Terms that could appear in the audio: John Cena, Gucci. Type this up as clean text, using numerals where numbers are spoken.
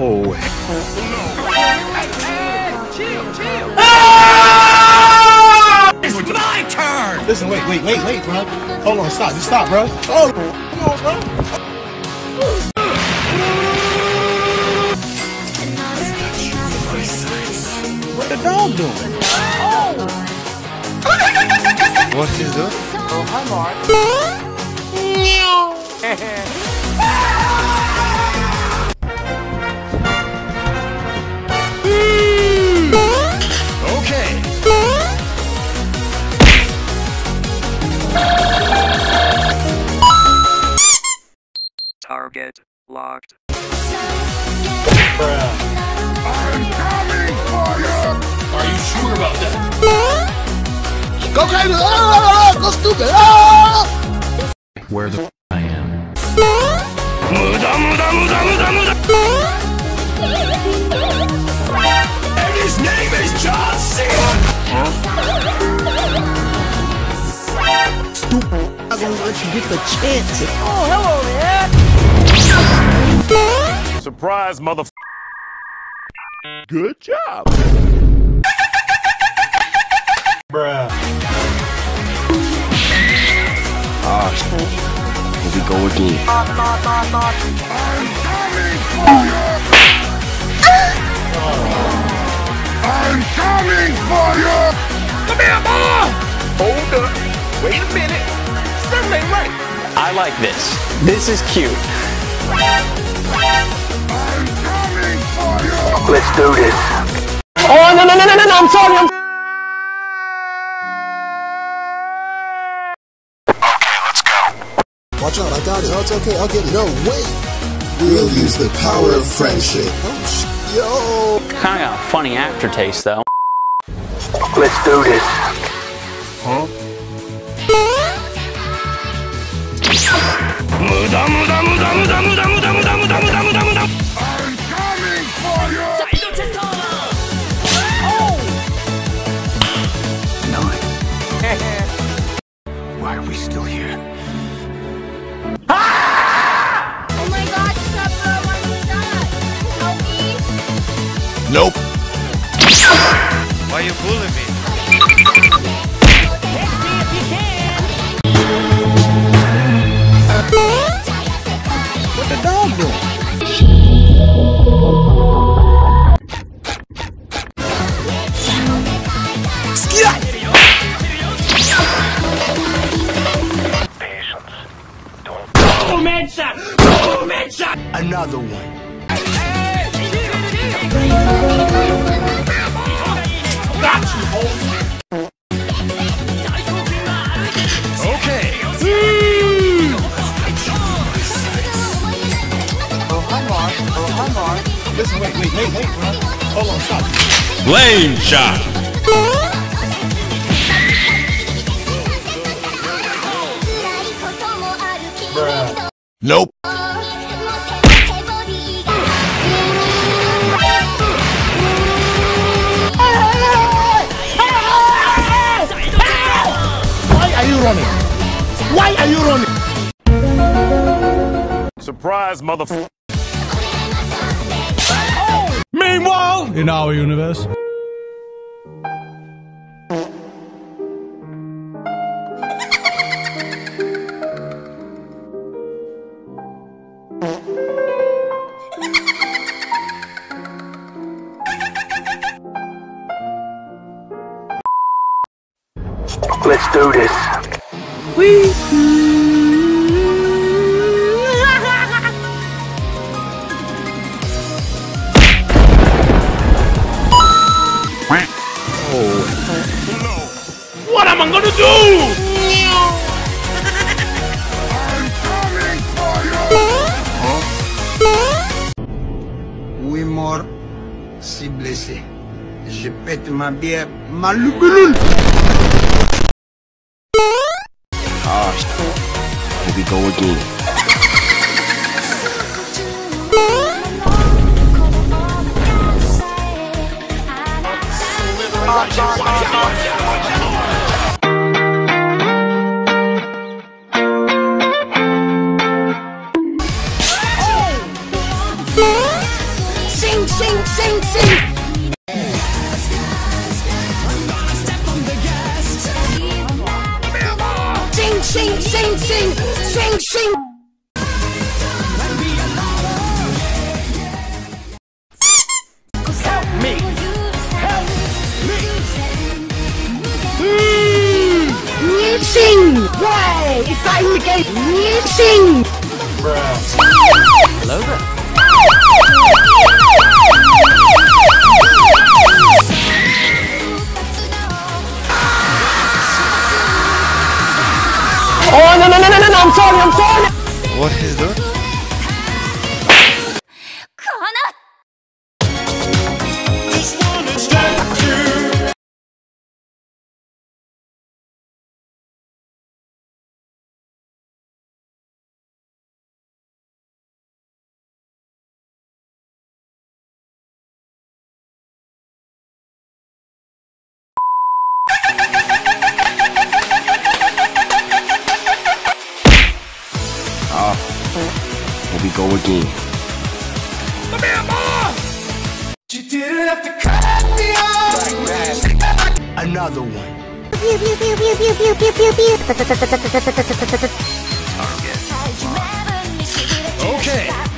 No. Hey, chill. Ah! It's my turn. Listen, wait, bro. Hold on, stop, bro. Oh, come on, bro. What the dog doing? Oh. What's he doing? Oh, hi, Mark. Okay. Target locked. Go crazy! Go stupid! Where the f I am? And his name is John Cena! Stupid! I'm gonna let you get the chance. Oh, hello there! Surprise, motherf***! Good job! Bruh. Here we go again. I'm coming for you! Come here, boy! Hold up. Wait a minute. Something ain't right. I like this. This is cute. I'm coming for you! Let's do this. Oh, no, I'm sorry, watch out, I got it. Oh, it's okay. I'll get it. No, wait. We'll use the power of friendship. Oh, yo. Kind of got a funny aftertaste, though. Let's do this. Huh? I'm coming for you! Oh! Why are we still here? Nope. Why are you bullying me? Catch me if you can. What the dog doing? Skia! Patience. Don't. Oh, man shot! Oh, man shot! Another one. Listen, wait, bro. Hold on, stop. Blame shot. Bruh. Nope. Why are you running? Surprise, motherfucker. Meanwhile, in our universe. Let's do this. What am I gonna do? I'm coming for you! Oui, mort, si blessé. Je pète ma bière, ma loup-loup! Ah, here we go again. sing. Sing. Help me. Sing. Why? It's not in the game. Sing. Hello there. Oh no, I'm sorry! What is that? Here we go again. You didn't have to cut me off. Another one. Okay.